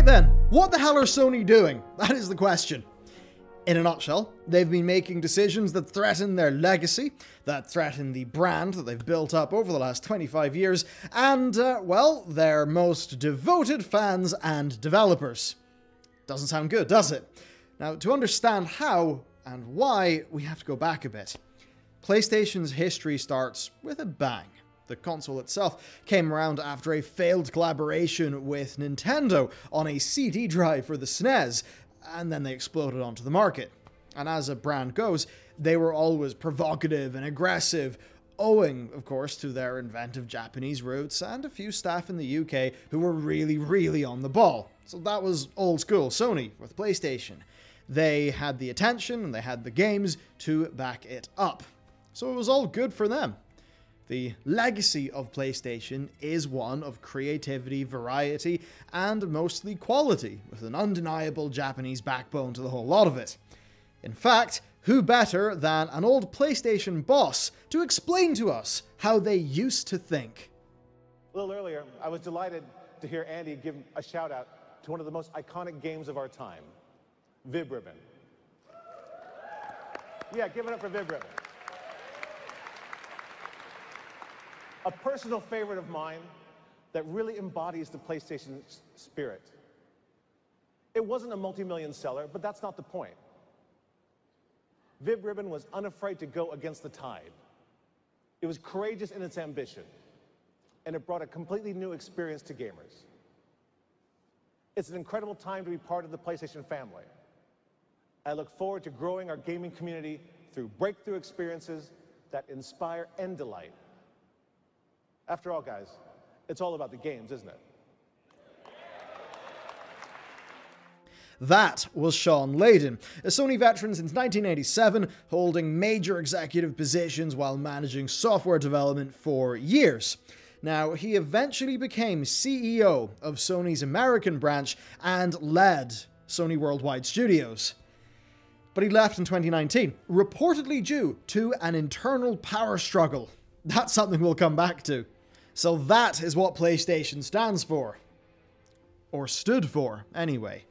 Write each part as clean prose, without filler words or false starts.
Right then, what the hell are Sony doing? That is the question. In a nutshell, they've been making decisions that threaten their legacy, that threaten the brand that they've built up over the last 25 years, and, well, their most devoted fans and developers. Doesn't sound good, does it? Now, to understand how and why, we have to go back a bit. PlayStation's history starts with a bang. The console itself came around after a failed collaboration with Nintendo on a CD drive for the SNES, and then they exploded onto the market. And as a brand goes, they were always provocative and aggressive, owing, of course, to their inventive Japanese roots and a few staff in the UK who were really, really on the ball. So that was old school Sony with PlayStation. They had the attention and they had the games to back it up. So it was all good for them. The legacy of PlayStation is one of creativity, variety, and mostly quality, with an undeniable Japanese backbone to the whole lot of it. In fact, who better than an old PlayStation boss to explain to us how they used to think? A little earlier, I was delighted to hear Andy give a shout out to one of the most iconic games of our time, Vib Ribbon. Yeah, give it up for Vib Ribbon. A personal favorite of mine that really embodies the PlayStation spirit. It wasn't a multi-million seller, but that's not the point. Vib Ribbon was unafraid to go against the tide. It was courageous in its ambition, and it brought a completely new experience to gamers. It's an incredible time to be part of the PlayStation family. I look forward to growing our gaming community through breakthrough experiences that inspire and delight. After all, guys, it's all about the games, isn't it? That was Shawn Layden, a Sony veteran since 1987, holding major executive positions while managing software development for years. Now, he eventually became CEO of Sony's American branch and led Sony Worldwide Studios. But he left in 2019, reportedly due to an internal power struggle. That's something we'll come back to. So that is what PlayStation stands for. Or stood for, anyway.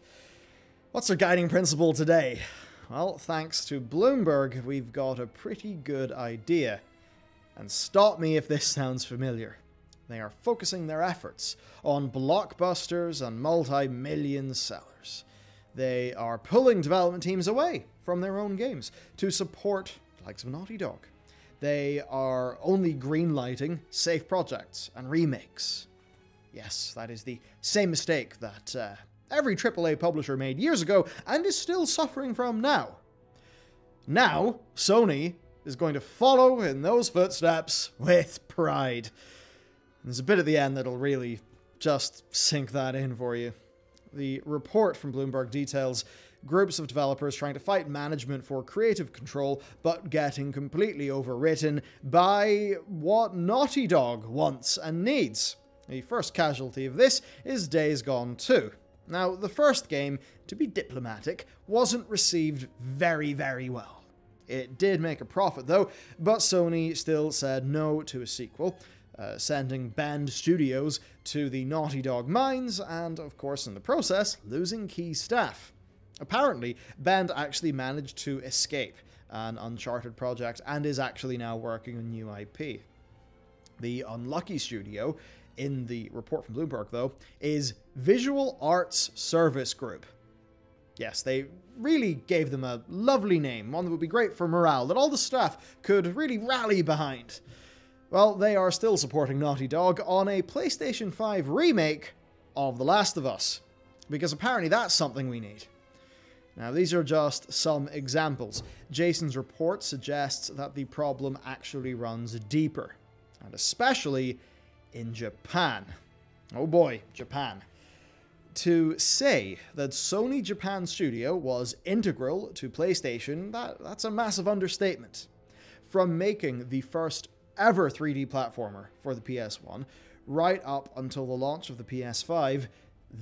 What's their guiding principle today? Well, thanks to Bloomberg, we've got a pretty good idea. And stop me if this sounds familiar. They are focusing their efforts on blockbusters and multi-million sellers. They are pulling development teams away from their own games to support the likes of Naughty Dog. They are only greenlighting safe projects and remakes. Yes, that is the same mistake that every AAA publisher made years ago and is still suffering from now. Now, Sony is going to follow in those footsteps with pride. There's a bit at the end that'll really just sink that in for you. The report from Bloomberg details groups of developers trying to fight management for creative control, but getting completely overwritten by what Naughty Dog wants and needs. The first casualty of this is Days Gone 2. Now, the first game, to be diplomatic, wasn't received very, very well. It did make a profit, though, but Sony still said no to a sequel, sending Bend Studio to the Naughty Dog mines and, of course, in the process, losing key staff. Apparently, Bend actually managed to escape an Uncharted project and is actually now working on new IP. The unlucky studio, in the report from Bloomberg though, is Visual Arts Service Group. Yes, they really gave them a lovely name, one that would be great for morale, that all the staff could really rally behind. Well, they are still supporting Naughty Dog on a PlayStation 5 remake of The Last of Us, because apparently that's something we need. Now, these are just some examples. Jason's report suggests that the problem actually runs deeper, and especially in Japan. Oh boy, Japan. To say that Sony Japan Studio was integral to PlayStation, that's a massive understatement. From making the first ever 3D platformer for the PS1, right up until the launch of the PS5,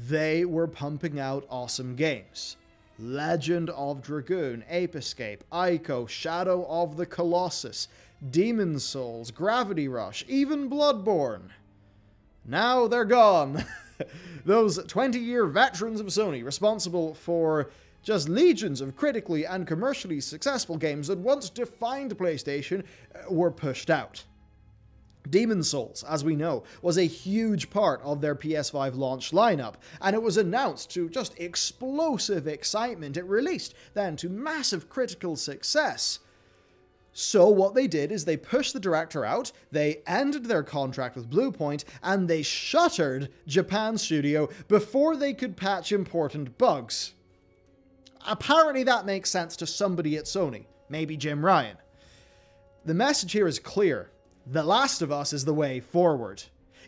they were pumping out awesome games. Legend of Dragoon, Ape Escape, Ico, Shadow of the Colossus, Demon's Souls, Gravity Rush, even Bloodborne. Now they're gone. Those 20-year veterans of Sony, responsible for just legions of critically and commercially successful games that once defined PlayStation, were pushed out. Demon's Souls, as we know, was a huge part of their PS5 launch lineup, and it was announced to just explosive excitement. It released then to massive critical success. So what they did is they pushed the director out, they ended their contract with Bluepoint, and they shuttered Japan Studio before they could patch important bugs. Apparently that makes sense to somebody at Sony, maybe Jim Ryan. The message here is clear. The Last of Us is the way forward.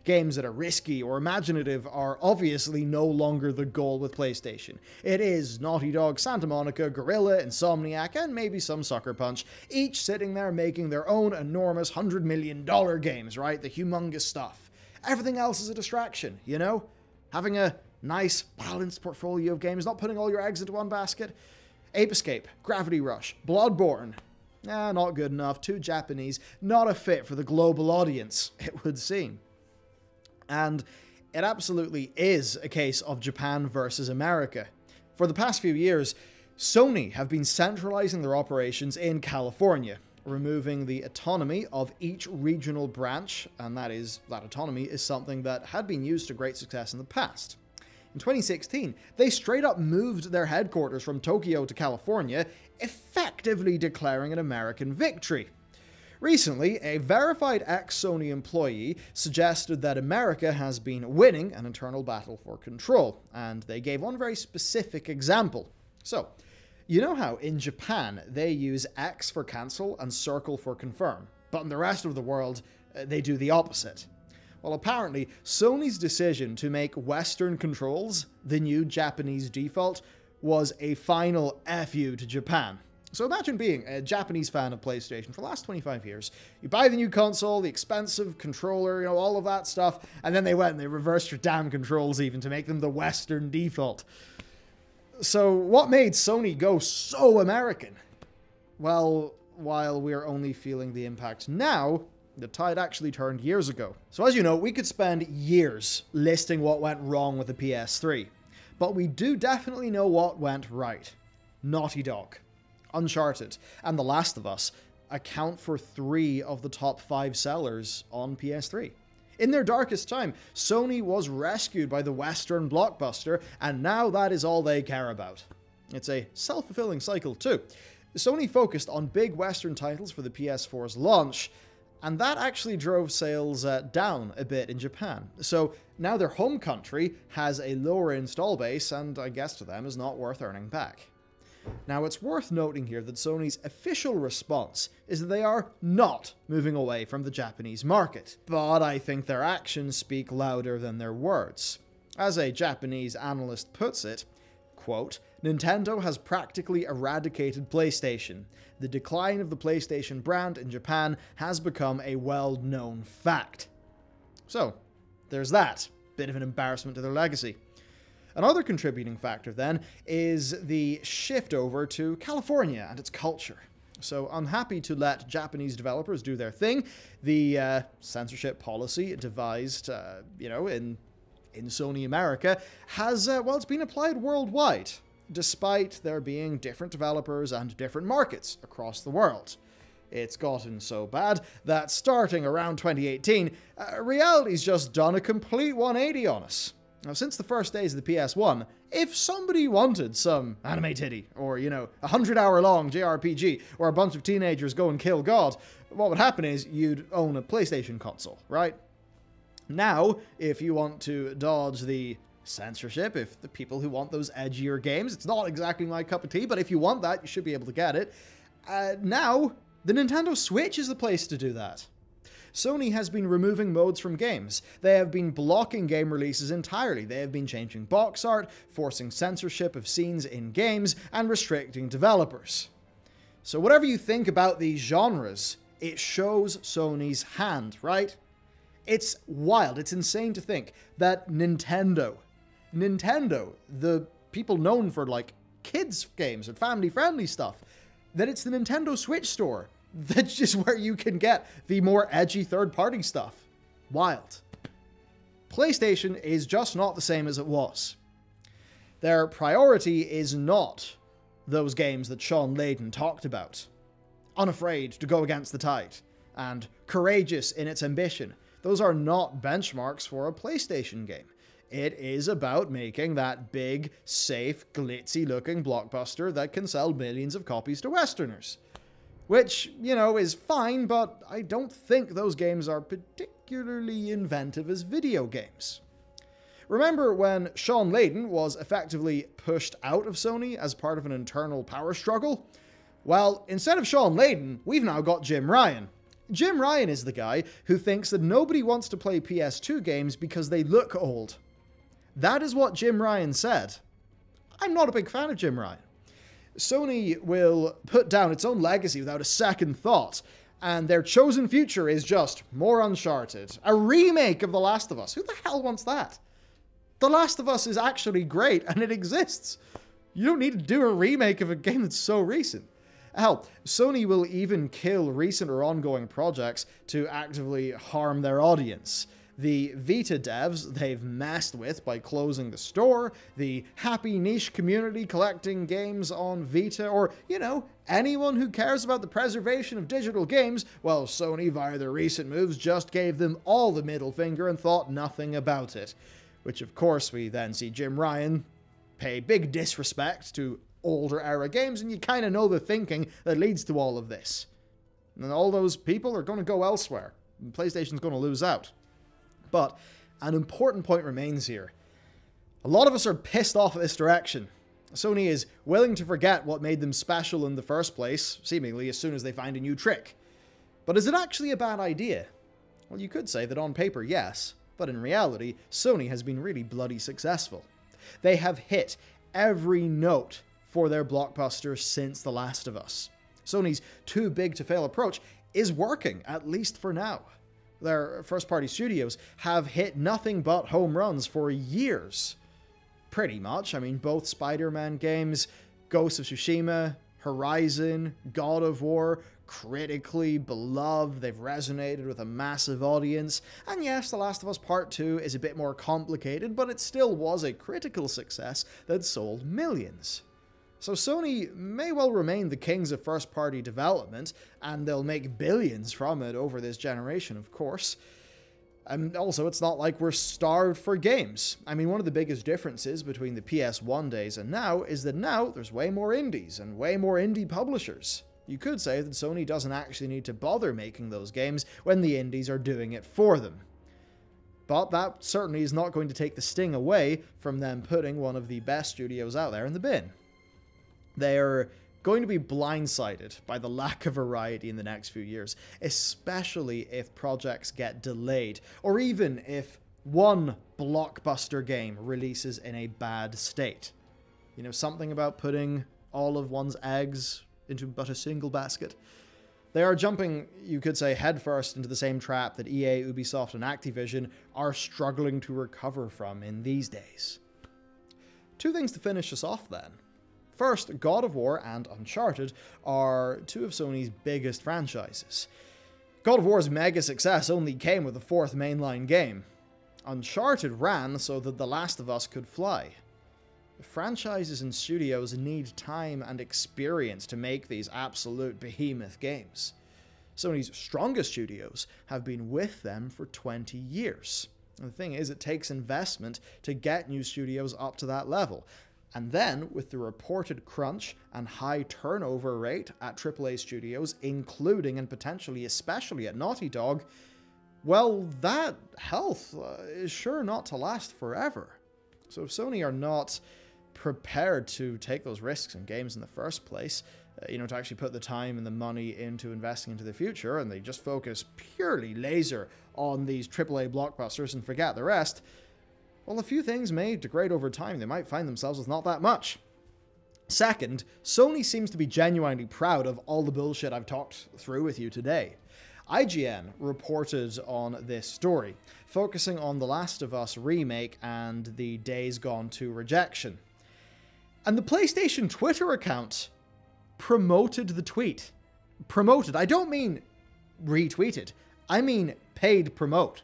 Games that are risky or imaginative are obviously no longer the goal with PlayStation. It is Naughty Dog, Santa Monica, Gorilla, Insomniac, and maybe some Sucker Punch, each sitting there making their own enormous $100 million games, right? The humongous stuff. Everything else is a distraction, you know? Having a nice, balanced portfolio of games, not putting all your eggs into one basket. Ape Escape, Gravity Rush, Bloodborne. Nah, not good enough, too Japanese, not a fit for the global audience, it would seem. And it absolutely is a case of Japan versus America. For the past few years, Sony have been centralizing their operations in California, removing the autonomy of each regional branch, and that autonomy is something that had been used to great success in the past. In 2016, they straight up moved their headquarters from Tokyo to California, effectively declaring an American victory. Recently, a verified ex-Sony employee suggested that America has been winning an internal battle for control, and they gave one very specific example. So, you know how in Japan they use X for cancel and circle for confirm, but in the rest of the world they do the opposite. Well, apparently, Sony's decision to make Western controls the new Japanese default was a final F you to Japan. So imagine being a Japanese fan of PlayStation for the last 25 years. You buy the new console, the expensive controller, you know, all of that stuff, and then they went and they reversed your damn controls even to make them the Western default. So what made Sony go so American? Well, while we're only feeling the impact now, the tide actually turned years ago. So as you know, we could spend years listing what went wrong with the PS3. But we do definitely know what went right. Naughty Dog, Uncharted, and The Last of Us account for 3 of the top 5 sellers on PS3. In their darkest time, Sony was rescued by the Western blockbuster, and now that is all they care about. It's a self-fulfilling cycle too. Sony focused on big Western titles for the PS4's launch, and that actually drove sales down a bit in Japan. So now their home country has a lower install base, and I guess to them is not worth earning back. Now it's worth noting here that Sony's official response is that they are not moving away from the Japanese market. But I think their actions speak louder than their words. As a Japanese analyst puts it, quote, Nintendo has practically eradicated PlayStation. The decline of the PlayStation brand in Japan has become a well-known fact. So, there's that. Bit of an embarrassment to their legacy. Another contributing factor, then, is the shift over to California and its culture. So, unhappy to let Japanese developers do their thing, the censorship policy devised, you know, in Sony America has, well, it's been applied worldwide, despite there being different developers and different markets across the world. It's gotten so bad that starting around 2018, reality's just done a complete 180 on us. Now, since the first days of the PS1, if somebody wanted some anime titty, or, you know, a 100-hour-long JRPG, or a bunch of teenagers go and kill God, what would happen is you'd own a PlayStation console, right? Now, if you want to dodge the censorship, if the people who want those edgier games, it's not exactly my cup of tea, but if you want that, you should be able to get it. Now, the Nintendo Switch is the place to do that. Sony has been removing modes from games. They have been blocking game releases entirely. They have been changing box art, forcing censorship of scenes in games, and restricting developers. So whatever you think about these genres, it shows Sony's hand, right? It's wild, it's insane to think that Nintendo, the people known for like kids games and family-friendly stuff, that it's the Nintendo Switch store. That's just where you can get the more edgy third-party stuff. Wild. PlayStation is just not the same as it was. Their priority is not those games that Shawn Layden talked about. Unafraid to go against the tide, and courageous in its ambition. Those are not benchmarks for a PlayStation game. It is about making that big, safe, glitzy-looking blockbuster that can sell millions of copies to Westerners. Which, you know, is fine, but I don't think those games are particularly inventive as video games. Remember when Shawn Layden was effectively pushed out of Sony as part of an internal power struggle? Well, instead of Shawn Layden, we've now got Jim Ryan. Jim Ryan is the guy who thinks that nobody wants to play PS2 games because they look old. That is what Jim Ryan said. I'm not a big fan of Jim Ryan. Sony will put down its own legacy without a second thought, and their chosen future is just more Uncharted, a remake of The Last of Us. Who the hell wants that? The Last of Us is actually great, and it exists. You don't need to do a remake of a game that's so recent. Hell, Sony will even kill recent or ongoing projects to actively harm their audience. The Vita devs they've messed with by closing the store, the happy niche community collecting games on Vita, or, you know, anyone who cares about the preservation of digital games, well, Sony, via their recent moves, just gave them all the middle finger and thought nothing about it. Which, of course, we then see Jim Ryan pay big disrespect to older-era games, and you kind of know the thinking that leads to all of this. And all those people are going to go elsewhere, and PlayStation's going to lose out. But an important point remains here. A lot of us are pissed off at this direction. Sony is willing to forget what made them special in the first place, seemingly as soon as they find a new trick. But is it actually a bad idea? Well, you could say that on paper, yes, but in reality, Sony has been really bloody successful. They have hit every note for their blockbuster since The Last of Us. Sony's too-big-to-fail approach is working, at least for now. Their first-party studios have hit nothing but home runs for years. Pretty much. I mean, both Spider-Man games, Ghost of Tsushima, Horizon, God of War, critically beloved. They've resonated with a massive audience. And yes, The Last of Us Part 2 is a bit more complicated, but it still was a critical success that sold millions. So Sony may well remain the kings of first-party development, and they'll make billions from it over this generation, of course. And also, it's not like we're starved for games. I mean, one of the biggest differences between the PS1 days and now is that now there's way more indies and way more indie publishers. You could say that Sony doesn't actually need to bother making those games when the indies are doing it for them. But that certainly is not going to take the sting away from them putting one of the best studios out there in the bin. They're going to be blindsided by the lack of variety in the next few years, especially if projects get delayed, or even if one blockbuster game releases in a bad state. You know, something about putting all of one's eggs into but a single basket. They are jumping, you could say, headfirst into the same trap that EA, Ubisoft, and Activision are struggling to recover from in these days. Two things to finish us off, then. First, God of War and Uncharted are two of Sony's biggest franchises. God of War's mega success only came with a fourth mainline game. Uncharted ran so that The Last of Us could fly. The franchises and studios need time and experience to make these absolute behemoth games. Sony's strongest studios have been with them for 20 years. And the thing is, it takes investment to get new studios up to that level. And then, with the reported crunch and high turnover rate at AAA studios, including and potentially especially at Naughty Dog, well, that health is sure not to last forever. So if Sony are not prepared to take those risks in games in the first place, you know, to actually put the time and the money into investing into the future, and they just focus purely laser on these AAA blockbusters and forget the rest, well, a few things may degrade over time. They might find themselves with not that much. Second, Sony seems to be genuinely proud of all the bullshit I've talked through with you today. IGN reported on this story, focusing on The Last of Us remake and the Days Gone 2 rejection. And the PlayStation Twitter account promoted the tweet. Promoted. I don't mean retweeted. I mean paid promote.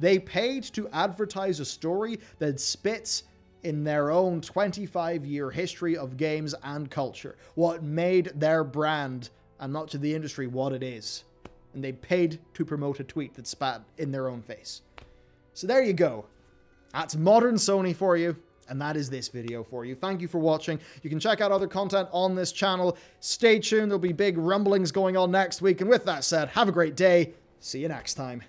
They paid to advertise a story that spits in their own 25-year history of games and culture. What made their brand, and not to the industry, what it is. And they paid to promote a tweet that spat in their own face. So there you go. That's modern Sony for you. And that is this video for you. Thank you for watching. You can check out other content on this channel. Stay tuned. There'll be big rumblings going on next week. And with that said, have a great day. See you next time.